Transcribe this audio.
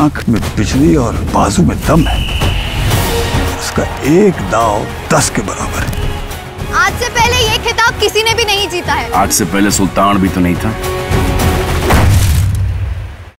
आंख में बिजली और बाजू में दम है। उसका एक दाव 10 के बराबर है। आज से पहले ये खिताब किसी ने भी नहीं जीता है। आज से पहले सुल्तान भी तो नहीं था।